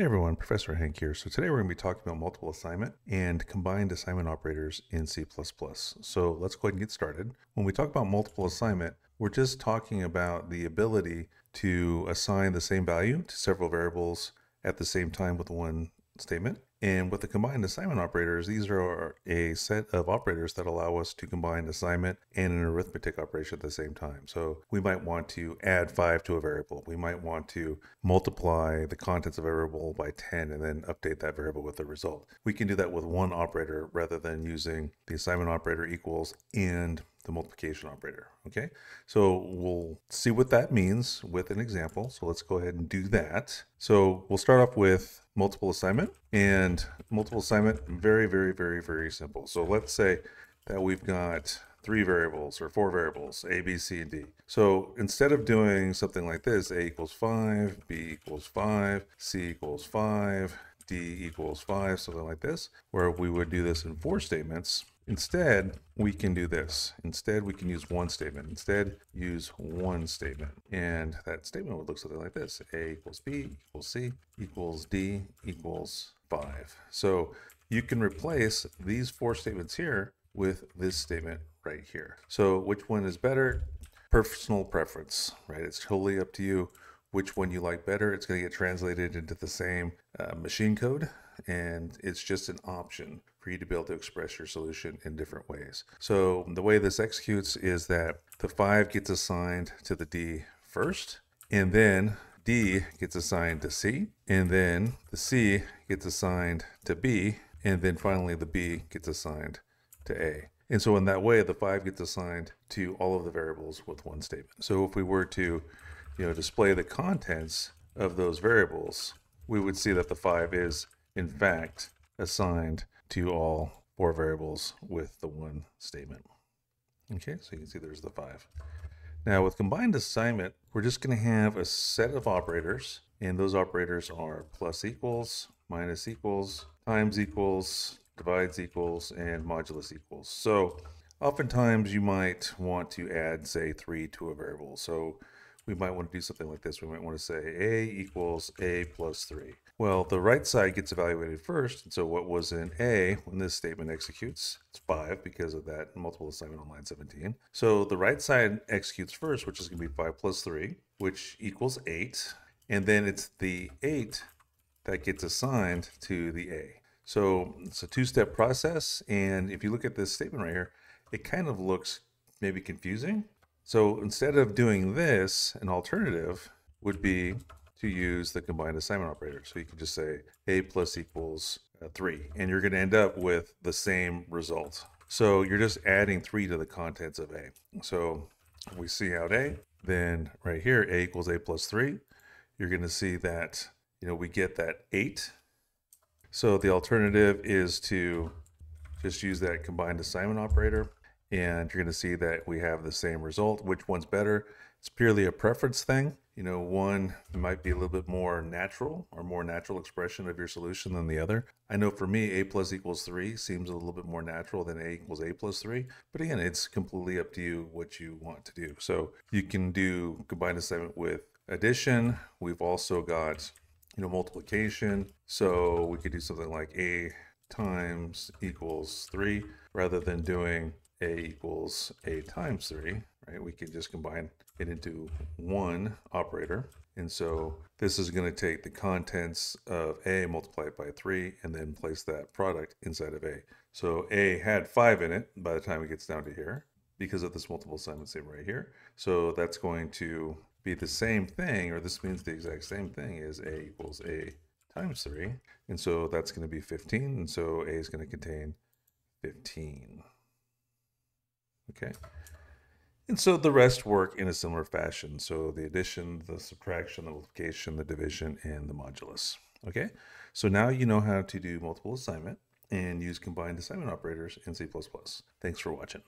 Hey everyone, Professor Hank here. So today we're going to be talking about multiple assignment and combined assignment operators in C++. So let's go ahead and get started. When we talk about multiple assignment, we're just talking about the ability to assign the same value to several variables at the same time with one statement. And with the combined assignment operators, these are a set of operators that allow us to combine assignment and an arithmetic operation at the same time. So we might want to add 5 to a variable. We might want to multiply the contents of a variable by 10 and then update that variable with the result. We can do that with one operator rather than using the assignment operator equals and the multiplication operator. Okay, so we'll see what that means with an example. So let's go ahead and do that. So we'll start off with multiple assignment, and multiple assignment, very simple. So let's say that we've got 3 variables or 4 variables, A, B, C, and D. So instead of doing something like this, A equals 5, B equals 5, C equals 5, D equals 5, something like this, where we would do this in 4 statements, instead, we can do this. Instead, we can use one statement. Instead, use one statement. And that statement would look something like this. A equals B equals C equals D equals 5. So you can replace these 4 statements here with this statement right here. So which one is better? Personal preference, right? It's totally up to you which one you like better. It's going to get translated into the same machine code, and it's just an option for you to be able to express your solution in different ways. So the way this executes is that the 5 gets assigned to the D first, and then D gets assigned to C, and then the C gets assigned to B, and then finally the B gets assigned to A. And so in that way, the 5 gets assigned to all of the variables with one statement. So if we were to, display the contents of those variables, we would see that the 5 is in fact assigned to all 4 variables with the one statement. Okay, so you can see there's the 5. Now with combined assignment, we're just going to have a set of operators, and those operators are plus equals, minus equals, times equals, divides equals, and modulus equals. So oftentimes you might want to add, say, 3 to a variable. So we might want to do something like this. We might want to say A equals A plus 3. Well, the right side gets evaluated first, and so what was in A when this statement executes, it's 5 because of that multiple assignment on line 17. So the right side executes first, which is going to be 5 plus 3, which equals 8, and then it's the 8 that gets assigned to the A. So it's a 2-step process, and if you look at this statement right here, it kind of looks maybe confusing. So instead of doing this, an alternative would be to use the combined assignment operator. So you can just say A plus equals 3, and you're going to end up with the same result. So you're just adding 3 to the contents of A. So we see out A, then right here, A equals A plus 3. You're going to see that, we get that 8. So the alternative is to just use that combined assignment operator, and you're going to see that we have the same result. Which one's better? It's purely a preference thing. One might be a little bit more natural or more natural expression of your solution than the other. I know for me, A plus equals 3 seems a little bit more natural than A equals A plus 3. But again, it's completely up to you what you want to do. So you can do combined assignment with addition. We've also got, multiplication. So we could do something like A times equals 3 rather than doing A equals A times 3, right? We can just combine it into one operator. And so this is going to take the contents of A, multiply it by 3, and then place that product inside of A. So A had 5 in it by the time it gets down to here because of this multiple assignment statement right here. So that's going to be the same thing, or this means the exact same thing as A equals A times 3. And so that's going to be 15. And so A is going to contain 15. Okay, and so the rest work in a similar fashion. So the addition, the subtraction, the multiplication, the division, and the modulus. Okay, so now you know how to do multiple assignment and use combined assignment operators in C++. Thanks for watching.